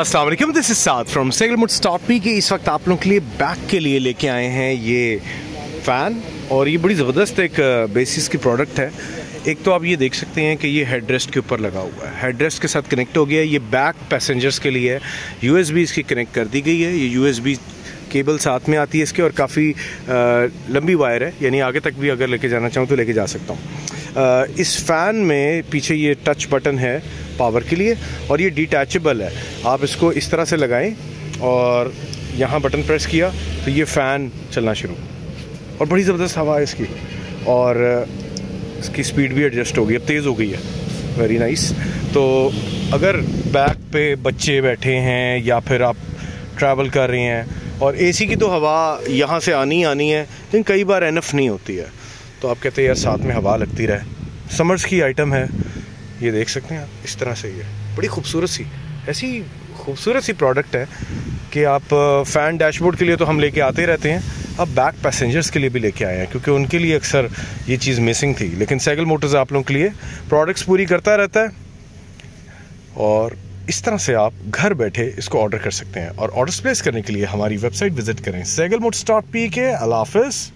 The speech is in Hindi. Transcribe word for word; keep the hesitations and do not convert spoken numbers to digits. अस्सलाम वालेकुम, this is Saad from Saigal motors dot P K. इस वक्त आप लोगों के लिए बैक के लिए लेके आए हैं ये फ़ैन, और ये बड़ी ज़बरदस्त एक बेसिस की प्रोडक्ट है। एक तो आप ये देख सकते हैं कि ये हेड रेस्ट के ऊपर लगा हुआ है, हेड रेस्ट के साथ कनेक्ट हो गया है। ये बैक पैसेंजर्स के लिए है, यू एस बी इसकी कनेक्ट कर दी गई है। ये यू एस बी केबल साथ में आती है इसके, और काफ़ी लंबी वायर है, यानी आगे तक भी अगर लेके जाना चाहूँ तो लेके जा सकता हूँ। इस फ़ैन में पीछे ये टच बटन है पावर के लिए, और ये डिटैचेबल है। आप इसको इस तरह से लगाएं और यहाँ बटन प्रेस किया तो ये फ़ैन चलना शुरू, और बड़ी ज़बरदस्त हवा है इसकी, और इसकी स्पीड भी एडजस्ट हो गई, अब तेज़ हो गई है। Very nice. तो अगर बैक पे बच्चे बैठे हैं या फिर आप ट्रैवल कर रहे हैं, और एसी की तो हवा यहाँ से आनी आनी है, लेकिन कई बार एनफ नहीं होती है, तो आप कहते हैं यार साथ में हवा लगती रहे। समर्स की आइटम है, ये देख सकते हैं आप, इस तरह से ये बड़ी खूबसूरत सी ऐसी खूबसूरत सी प्रोडक्ट है कि आप फ़ैन डैशबोर्ड के लिए तो हम लेके आते रहते हैं, अब बैक पैसेंजर्स के लिए भी लेके आए हैं, क्योंकि उनके लिए अक्सर ये चीज़ मिसिंग थी। लेकिन साइगल मोटर्स आप लोगों के लिए प्रोडक्ट्स पूरी करता रहता है, और इस तरह से आप घर बैठे इसको ऑर्डर कर सकते हैं। और ऑर्डर प्लेस करने के लिए हमारी वेबसाइट विजिट करें, साइगल मोटर्स डॉट पी के। अल्लाह हाफ़िज़।